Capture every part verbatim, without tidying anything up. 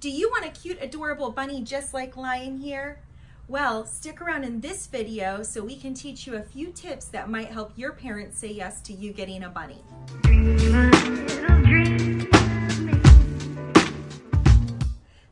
Do you want a cute, adorable bunny just like Lion here? Well, stick around in this video so we can teach you a few tips that might help your parents say yes to you getting a bunny.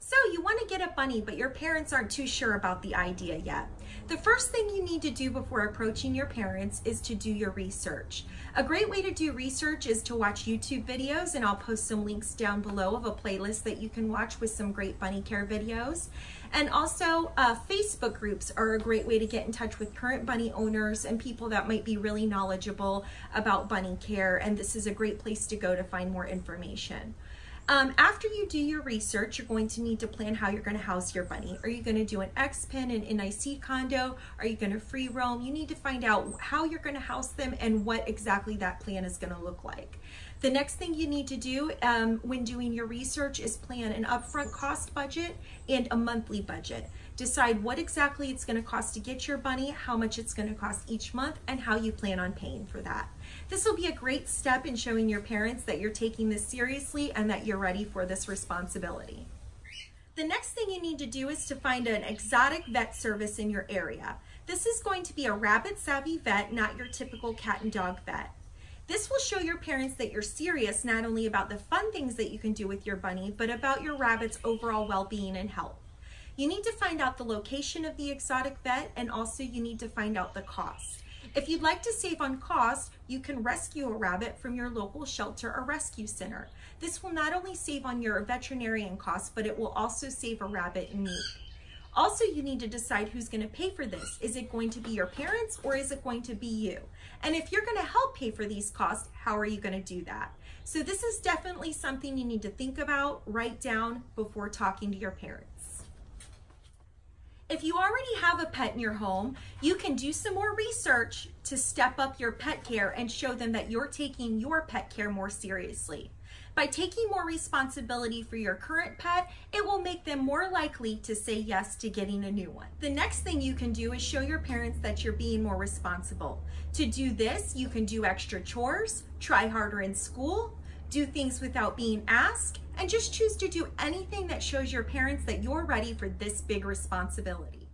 So you want to get a bunny, but your parents aren't too sure about the idea yet. The first thing you need to do before approaching your parents is to do your research. A great way to do research is to watch YouTube videos, and I'll post some links down below of a playlist that you can watch with some great bunny care videos. And also uh, Facebook groups are a great way to get in touch with current bunny owners and people that might be really knowledgeable about bunny care, and this is a great place to go to find more information. Um, after you do your research, you're going to need to plan how you're going to house your bunny. Are you going to do an X-Pen, an N I C condo? Are you going to free roam? You need to find out how you're going to house them and what exactly that plan is going to look like. The next thing you need to do um, when doing your research is plan an upfront cost budget and a monthly budget. Decide what exactly it's going to cost to get your bunny, how much it's going to cost each month, and how you plan on paying for that. This will be a great step in showing your parents that you're taking this seriously and that you're ready for this responsibility. The next thing you need to do is to find an exotic vet service in your area. This is going to be a rabbit-savvy vet, not your typical cat and dog vet. This will show your parents that you're serious not only about the fun things that you can do with your bunny, but about your rabbit's overall well-being and health. You need to find out the location of the exotic vet, and also you need to find out the cost. If you'd like to save on cost, you can rescue a rabbit from your local shelter or rescue center. This will not only save on your veterinarian costs, but it will also save a rabbit in need. Also, you need to decide who's going to pay for this. Is it going to be your parents, or is it going to be you? And if you're going to help pay for these costs, how are you going to do that? So this is definitely something you need to think about, write down before talking to your parents. If you already have a pet in your home, you can do some more research to step up your pet care and show them that you're taking your pet care more seriously. By taking more responsibility for your current pet, it will make them more likely to say yes to getting a new one. The next thing you can do is show your parents that you're being more responsible. To do this, you can do extra chores, try harder in school, do things without being asked, and just choose to do anything that shows your parents that you're ready for this big responsibility.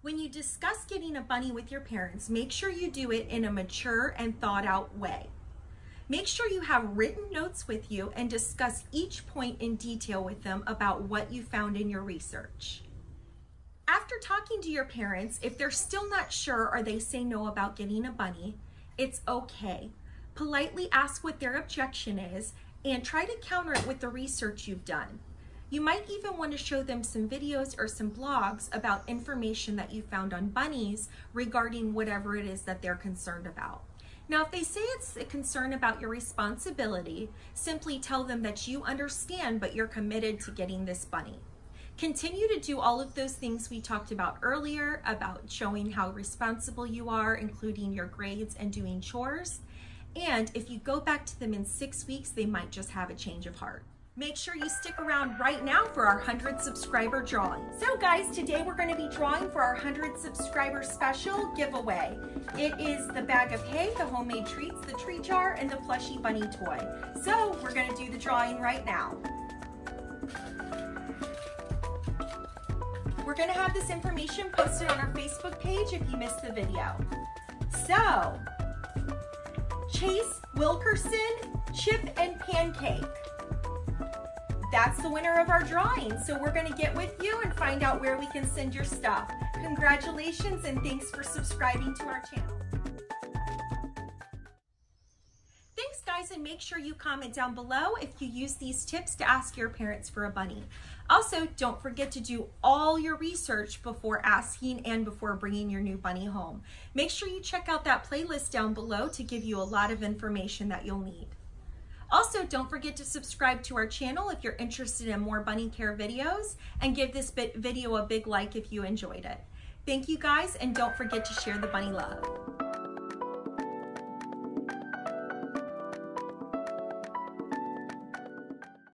When you discuss getting a bunny with your parents, make sure you do it in a mature and thought-out way. Make sure you have written notes with you and discuss each point in detail with them about what you found in your research. After talking to your parents, if they're still not sure or they say no about getting a bunny, it's okay. Politely ask what their objection is and try to counter it with the research you've done. You might even want to show them some videos or some blogs about information that you found on bunnies regarding whatever it is that they're concerned about. Now, if they say it's a concern about your responsibility, simply tell them that you understand, but you're committed to getting this bunny. Continue to do all of those things we talked about earlier, about showing how responsible you are, including your grades and doing chores. And if you go back to them in six weeks, they might just have a change of heart. Make sure you stick around right now for our one hundred subscriber drawing. So guys, today we're going to be drawing for our one hundred subscriber special giveaway. It is the bag of hay, the homemade treats, the tree jar, and the plushie bunny toy. So we're going to do the drawing right now. We're going to have this information posted on our Facebook page if you missed the video. So, Chase Wilkerson, Chip, and Pancake. That's the winner of our drawing. So we're going to get with you and find out where we can send your stuff. Congratulations, and thanks for subscribing to our channel. Thanks guys, and make sure you comment down below if you use these tips to ask your parents for a bunny. Also, don't forget to do all your research before asking and before bringing your new bunny home. Make sure you check out that playlist down below to give you a lot of information that you'll need. Also, don't forget to subscribe to our channel if you're interested in more bunny care videos, and give this video a big like if you enjoyed it. Thank you guys, and don't forget to share the bunny love.